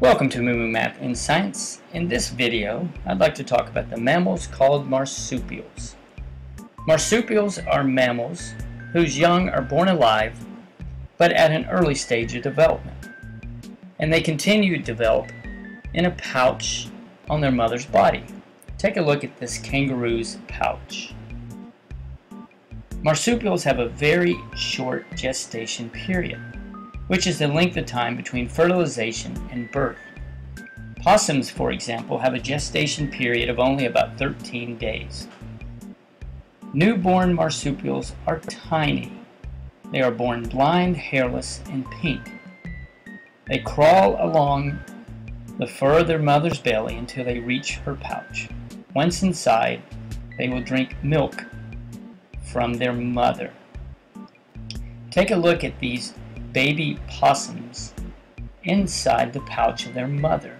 Welcome to MooMooMath and Science. In this video, I'd like to talk about the mammals called marsupials. Marsupials are mammals whose young are born alive, but at an early stage of development, and they continue to develop in a pouch on their mother's body. Take a look at this kangaroo's pouch. Marsupials have a very short gestation period, which is the length of time between fertilization and birth. Possums, for example, have a gestation period of only about 13 days. Newborn marsupials are tiny. They are born blind, hairless, and pink. They crawl along the fur of their mother's belly until they reach her pouch. Once inside, they will drink milk from their mother. Take a look at these baby possums inside the pouch of their mother.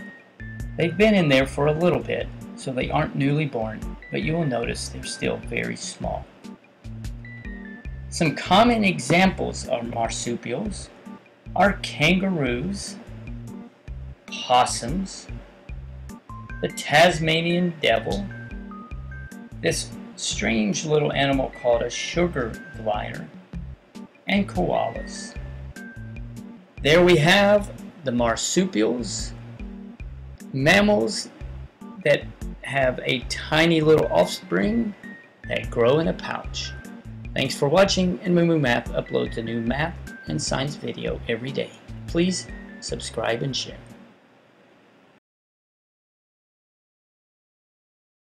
They've been in there for a little bit, so they aren't newly born, but you will notice they're still very small. Some common examples of marsupials are kangaroos, possums, the Tasmanian devil, this strange little animal called a sugar glider, and koalas. There we have the marsupials, mammals that have a tiny little offspring that grow in a pouch. Thanks for watching, and MooMooMath uploads a new math and science video every day. Please subscribe and share.